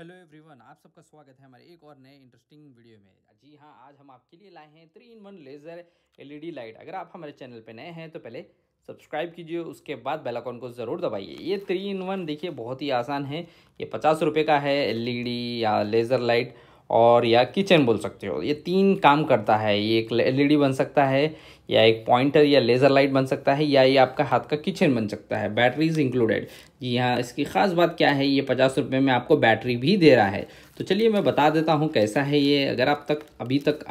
Hello everyone, आप सबका स्वागत है हमारे एक और नए इंटरेस्टिंग वीडियो में। जी हाँ, आज हम आपके लिए लाए हैं 3-in-1 लेज़र एलईडी लाइट। अगर आप हमारे चैनल पे नए हैं तो पहले सब्सक्राइब कीजिए, उसके बाद बेल आइकन को ज़रूर दबाइए। ये 3-in-1 देखिए बहुत ही आसान है। ये 50 रुपये का है, एलईडी या लेज़र लाइट और या किचन बोल सकते हो। ये तीन काम करता है। ये एक एलईडी बन सकता है या एक पॉइंटर या लेज़र लाइट बन सकता है या ये आपका हाथ का किचन बन सकता है, बैटरीज इंक्लूडेड। जी हाँ, इसकी ख़ास बात क्या है, ये 50 रुपये में आपको बैटरी भी दे रहा है। तो चलिए मैं बता देता हूँ कैसा है ये। अगर आप अभी तक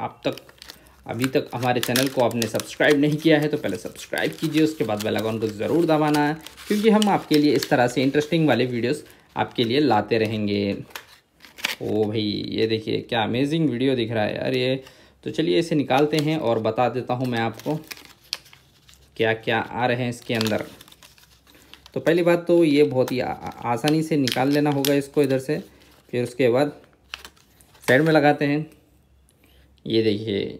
हमारे चैनल को आपने सब्सक्राइब नहीं किया है तो पहले सब्सक्राइब कीजिए, उसके बाद बेल आइकन को ज़रूर दबाना है, क्योंकि हम आपके लिए इस तरह से इंटरेस्टिंग वाले वीडियोज़ आपके लिए लाते रहेंगे। ओ भाई, ये देखिए क्या अमेजिंग वीडियो दिख रहा है यार ये। तो चलिए इसे निकालते हैं और बता देता हूँ मैं आपको क्या क्या आ रहे हैं इसके अंदर। तो पहली बात तो ये बहुत ही आसानी से निकाल लेना होगा इसको इधर से। फिर उसके बाद साइड में लगाते हैं। ये देखिए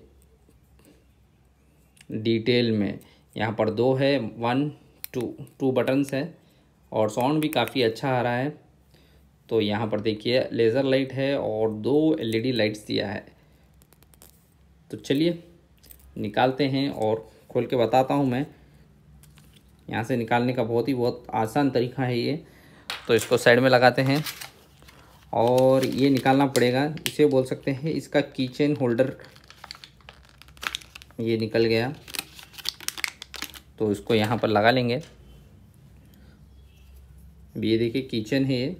डिटेल में यहाँ पर 2 है, 1, 2 बटन्स है और साउंड भी काफ़ी अच्छा आ रहा है। तो यहाँ पर देखिए लेज़र लाइट है और 2 एलईडी लाइट्स दिया है। तो चलिए निकालते हैं और खोल के बताता हूँ मैं। यहाँ से निकालने का बहुत आसान तरीका है ये। तो इसको साइड में लगाते हैं और ये निकालना पड़ेगा। इसे बोल सकते हैं इसका किचन होल्डर। ये निकल गया तो इसको यहाँ पर लगा लेंगे। ये देखिए किचन है ये।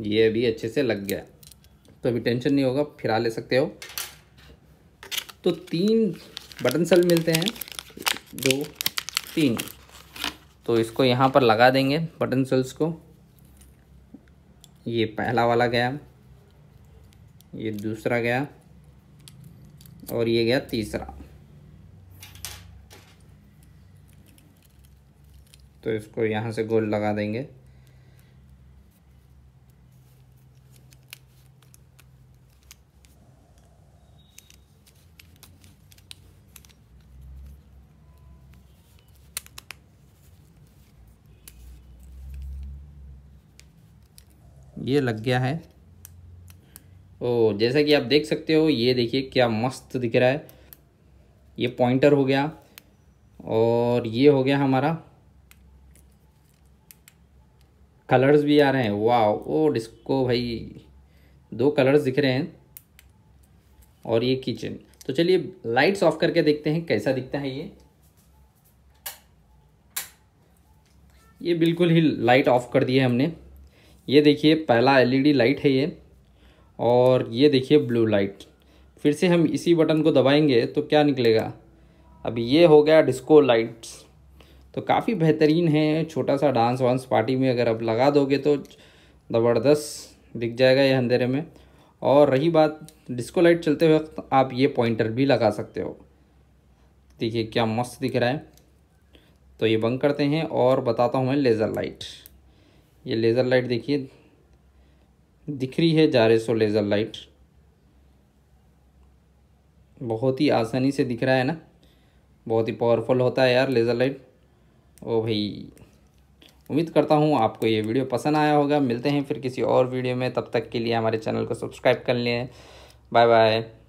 ये अभी अच्छे से लग गया तो अभी टेंशन नहीं होगा, फिरा ले सकते हो। तो 3 बटन सेल मिलते हैं, 2, 3। तो इसको यहाँ पर लगा देंगे बटन सेल्स को। ये पहला वाला गया, ये दूसरा गया और ये गया तीसरा। तो इसको यहाँ से गोल लगा देंगे। ये लग गया है। ओ, जैसा कि आप देख सकते हो ये देखिए क्या मस्त दिख रहा है। ये पॉइंटर हो गया और ये हो गया हमारा। कलर्स भी आ रहे हैं, वाह। ओ डिस्को भाई, 2 कलर्स दिख रहे हैं और ये किचन। तो चलिए लाइट्स ऑफ करके देखते हैं कैसा दिखता है ये। बिल्कुल ही लाइट ऑफ कर दी है हमने। ये देखिए पहला एलईडी लाइट है ये और ये देखिए ब्लू लाइट। फिर से हम इसी बटन को दबाएंगे तो क्या निकलेगा, अब ये हो गया डिस्को लाइट्स। तो काफ़ी बेहतरीन है। छोटा सा डांस वांस पार्टी में अगर आप लगा दोगे तो ज़बरदस्त दिख जाएगा ये अंधेरे में। और रही बात डिस्को लाइट चलते वक्त, आप ये पॉइंटर भी लगा सकते हो। देखिए क्या मस्त दिख रहा है। तो ये बंद करते हैं और बताता हूँ मैं लेज़र लाइट। ये लेज़र लाइट देखिए दिख रही है, 400 लेज़र लाइट। बहुत ही आसानी से दिख रहा है ना, बहुत ही पावरफुल होता है यार लेज़र लाइट। ओ भाई, उम्मीद करता हूँ आपको ये वीडियो पसंद आया होगा। मिलते हैं फिर किसी और वीडियो में, तब तक के लिए हमारे चैनल को सब्सक्राइब कर लें। Bye bye.